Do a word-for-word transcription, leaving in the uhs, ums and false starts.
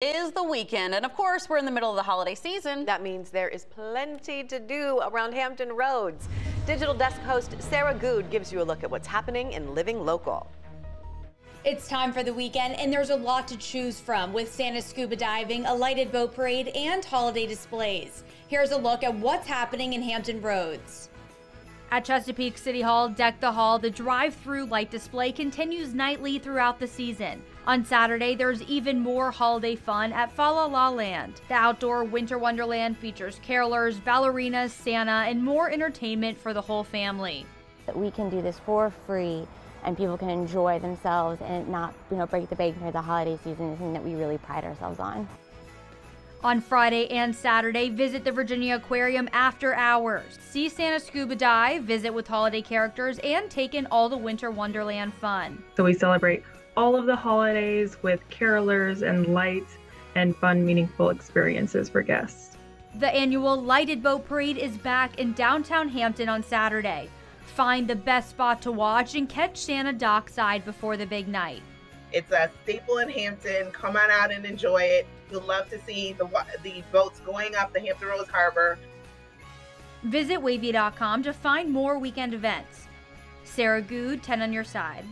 is the weekend, and of course we're in the middle of the holiday season. That means there is plenty to do around Hampton Roads. Digital Desk host Sarah Goode gives you a look at what's happening in Living Local. It's time for the weekend, and there's a lot to choose from with Santa's scuba diving, a lighted boat parade, and holiday displays. Here's a look at what's happening in Hampton Roads. At Chesapeake City Hall, Deck the Hall, the drive-through light display continues nightly throughout the season. On Saturday, there's even more holiday fun at Fa-La-La Land. The outdoor winter wonderland features carolers, ballerinas, Santa, and more entertainment for the whole family. We can do this for free, and people can enjoy themselves and not, you know, break the bank for the holiday season. Is something that we really pride ourselves on. On Friday and Saturday, visit the Virginia Aquarium after hours. See Santa scuba dive, visit with holiday characters, and take in all the winter wonderland fun. So we celebrate all of the holidays with carolers and lights and fun, meaningful experiences for guests. The annual lighted boat parade is back in downtown Hampton on Saturday. Find the best spot to watch and catch Santa dockside before the big night. It's a staple in Hampton. Come on out and enjoy it. You'll love to see the, the boats going up the Hampton Roads Harbor. Visit wavy dot com to find more weekend events. Sarah Goode, ten on your side.